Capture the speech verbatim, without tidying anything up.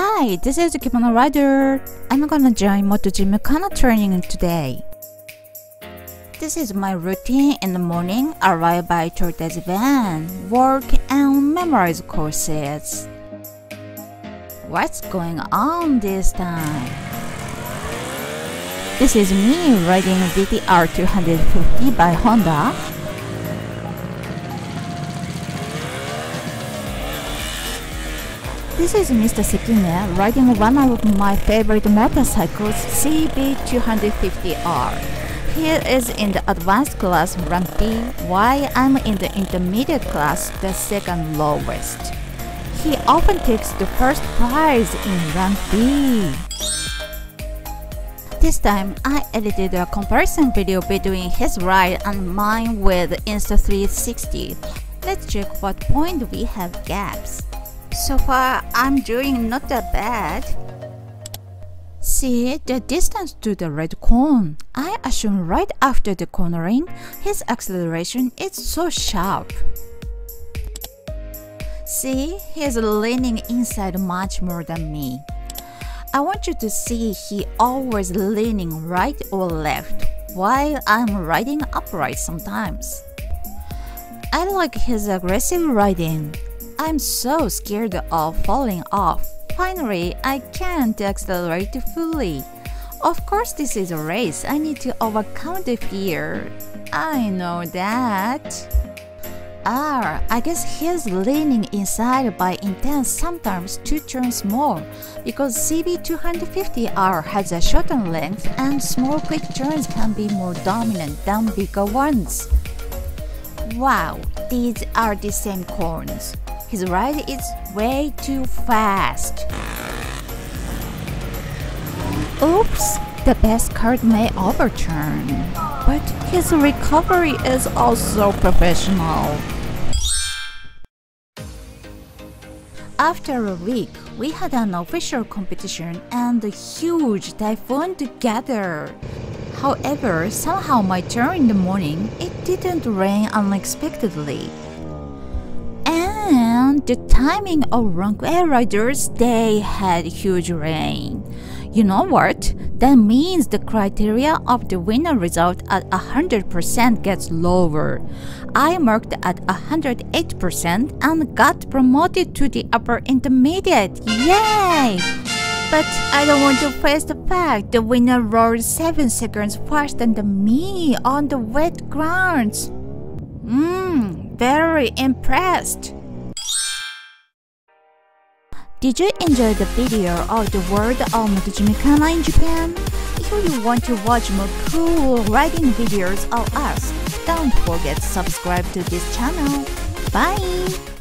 Hi, this is the Kimono Rider. I'm gonna join Moto Gymkhana training today. This is my routine in the morning, arrive by Toyota's van, work and memorize courses. What's going on this time? This is me riding V T R two fifty by Honda. This is Mister Sekine riding one of my favorite motorcycles, C B two fifty R. He is in the advanced class rank B, while I'm in the intermediate class, the second lowest. He often takes the first prize in rank B. This time, I edited a comparison video between his ride and mine with Insta three sixty. Let's check what point we have gaps. So far, I'm doing not that bad. See the distance to the red cone. I assume right after the cornering, his acceleration is so sharp. See, he's leaning inside much more than me. I want you to see he always leaning right or left, while I'm riding upright sometimes. I like his aggressive riding. I'm so scared of falling off. Finally, I can't accelerate fully. Of course, this is a race. I need to overcome the fear. I know that. Ah, I guess he's leaning inside by intent, sometimes two turns more, because C B two fifty R has a shorter length and small quick turns can be more dominant than bigger ones. Wow, these are the same cones. His ride is way too fast. Oops, the best card may overturn, but his recovery is also professional. After a week, we had an official competition and a huge typhoon together. However, somehow my turn in the morning, it didn't rain unexpectedly. And the timing of rank A riders, they had huge rain. You know what? That means the criteria of the winner result at one hundred percent gets lower. I marked at one hundred eight percent and got promoted to the upper intermediate. Yay! But I don't want to face the fact the winner rolled seven seconds faster than me on the wet grounds. Mmm. Very impressed! Did you enjoy the video of the world of Moto Gymkhana in Japan? If you want to watch more cool riding videos of us, don't forget to subscribe to this channel. Bye!